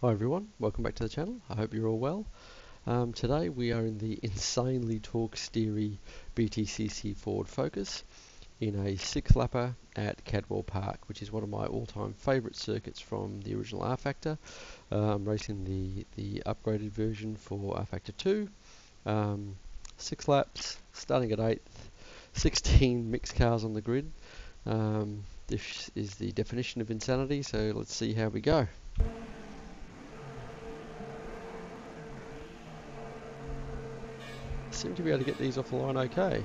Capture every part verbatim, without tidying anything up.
Hi everyone, welcome back to the channel. I hope you're all well. Um, today we are in the insanely torque steery B T C C Ford Focus in a six-lapper at Cadwell Park, which is one of my all-time favourite circuits from the original rFactor. Uh, I'm racing the, the upgraded version for rFactor two. Um, six laps, starting at eighth, sixteen mixed cars on the grid. Um, this is the definition of insanity, so let's see how we go. Seem to be able to get these off the line okay.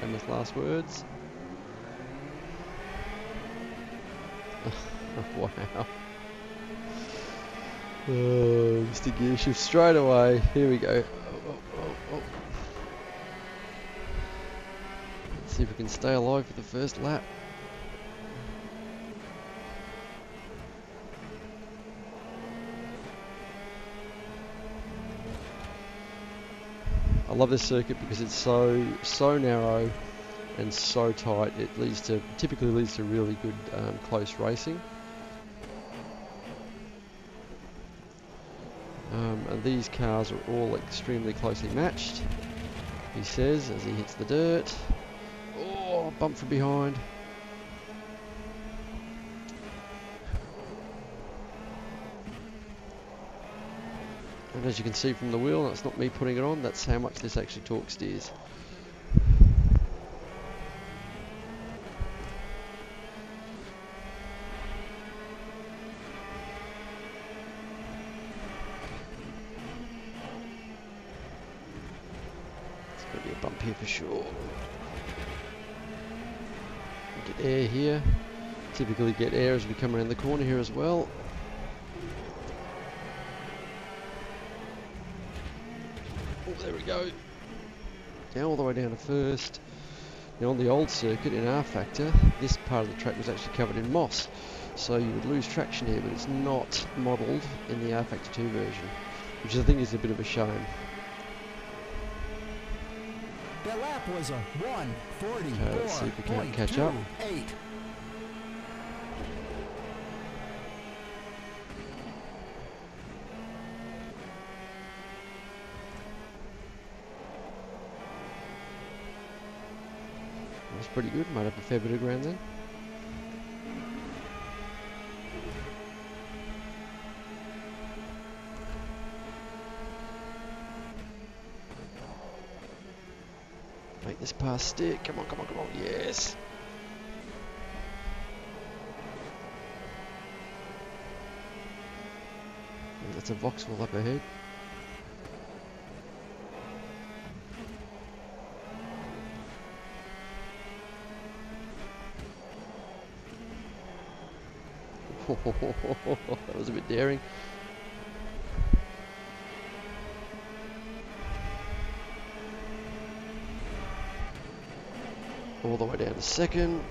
And with last words. Wow. Oh, Mister Gear Shift straight away. Here we go. Oh, oh, oh, oh. Let's see if we can stay alive for the first lap. I love this circuit because it's so so narrow and so tight. It leads to typically leads to really good um, close racing. Um, and these cars are all extremely closely matched. He says as he hits the dirt. Oh, bump from behind. And as you can see from the wheel, that's not me putting it on, that's how much this actually torque steers. It's going to be a bump here for sure. Get air here. Typically get air as we come around the corner here as well. There we go. Now all the way down to first. Now on the old circuit in rFactor, this part of the track was actually covered in moss, so you would lose traction here, but it's not modelled in the rFactor two version, which I think is a bit of a shame. The lap was a one forty-four. Okay, let's see if we can catch up. Eight. That's pretty good, might have a fair bit of ground there. Make this pass stick, come on, come on, come on, yes! And that's a Vauxhall up ahead. That was a bit daring. All the way down to second.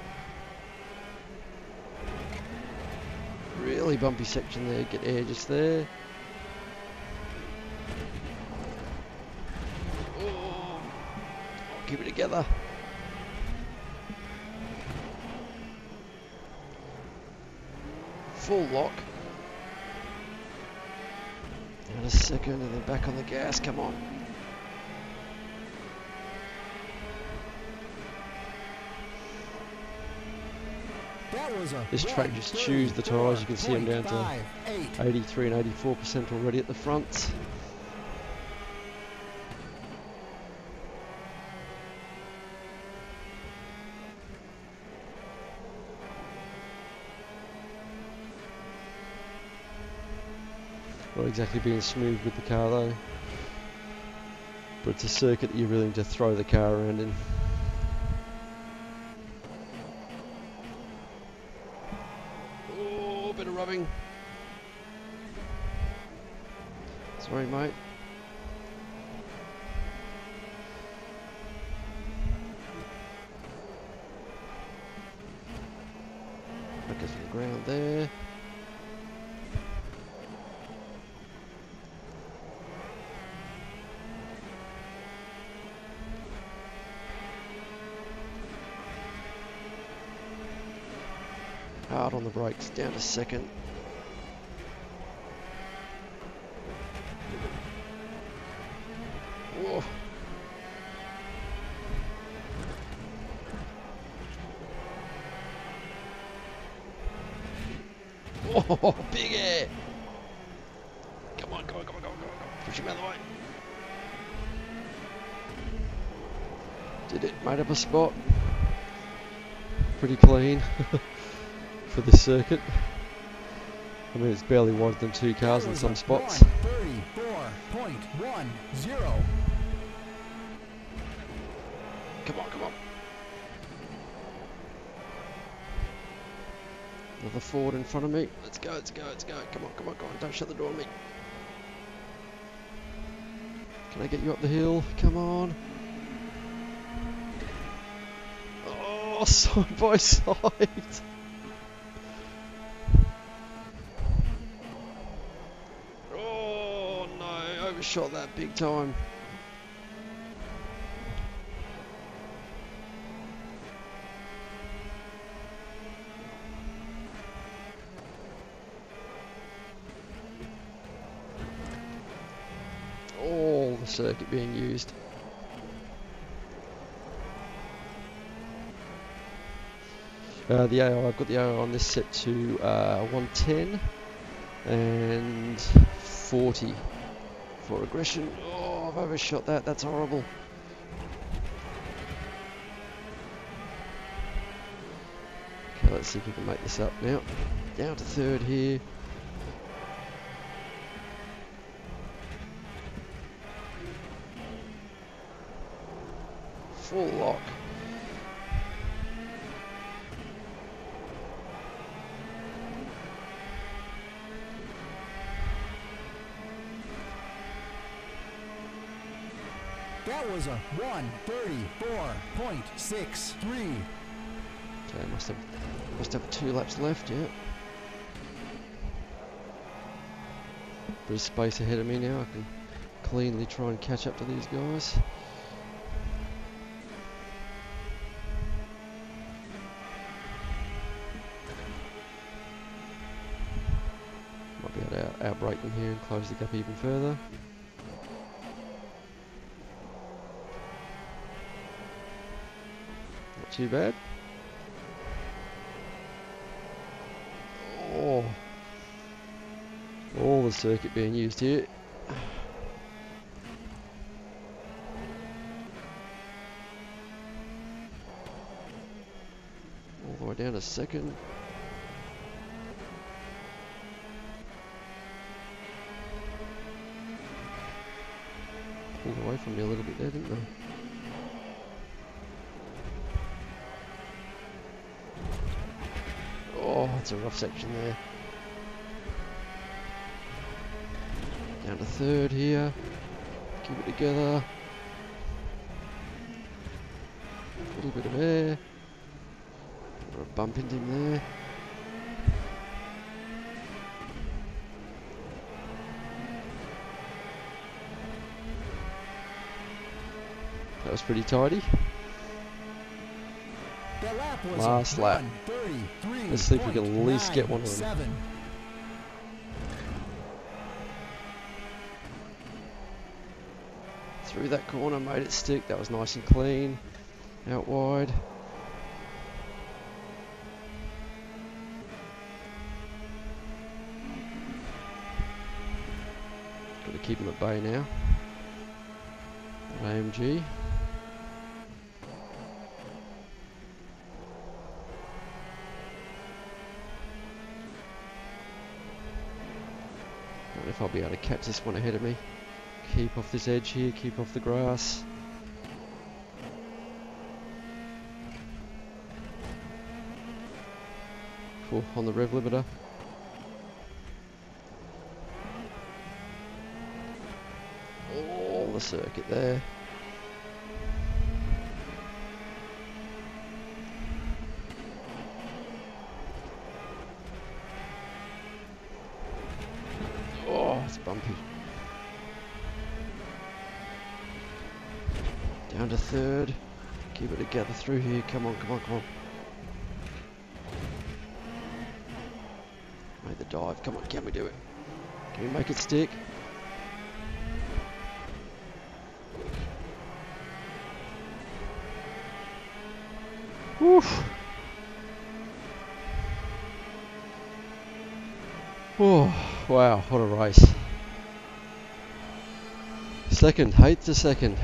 Really bumpy section there. Get air just there. Oh, keep it together. Full lock. Down a second and then back on the gas, come on. That was a this track just chews the tyres, you can see them down to eighty-three and eighty-four percent already at the front. Not exactly being smooth with the car though, but it's a circuit that you really need to throw the car around in. Oh, bit of rubbing. Sorry mate. Back to the ground there. Hard on the brakes, down to second. Oh, big air! Come on, come on, come on, come on, come on. Push him out of the way. Did it, made up a spot. Pretty clean for this circuit. I mean, it's barely wider than two cars in some spots. one thirty-four point one zero. Come on, come on. Another Ford in front of me. Let's go, let's go, let's go. Come on, come on, come on. Don't shut the door on me. Can I get you up the hill? Come on. Oh, side by side. Oh no, overshot that big time. All the circuit being used. Uh, the A I, I've got the A I on this set to uh, one ten and forty for aggression. Oh, I've overshot that, that's horrible. Okay, let's see if we can make this up now. Down to third here. Full lock. That was a one thirty-four point six three. Okay, must have must have two laps left, yeah. There's space ahead of me now. I can cleanly try and catch up to these guys. Might be able to out outbrake them here and close the gap even further. Too bad. Oh, all the circuit being used here. All the way down to second. Pulled away from me a little bit there, didn't they? Oh, it's a rough section there. Down to third here. Keep it together. A little bit of air. Got a bump into him there. That was pretty tidy. Last lap. Let's see if we can at least get one of them. Through that corner, made it stick. That was nice and clean. Out wide. Got to keep them at bay now. A M G. If I'll be able to catch this one ahead of me. Keep off this edge here, keep off the grass. Cool, on the rev limiter. Oh, the circuit there. Bumpy. Down to third. Keep it together through here. Come on, come on, come on. Made the dive. Come on, can we do it? Can we make it stick? Woof. Oh, wow, what a race. Second, eighth to second.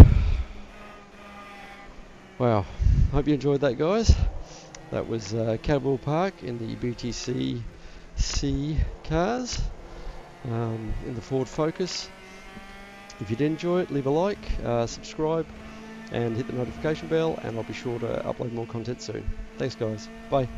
Wow, hope you enjoyed that, guys. That was uh, Cadwell Park in the B T C C cars, um, in the Ford Focus. If you did enjoy it, leave a like, uh, subscribe, and hit the notification bell, and I'll be sure to upload more content soon. Thanks, guys. Bye.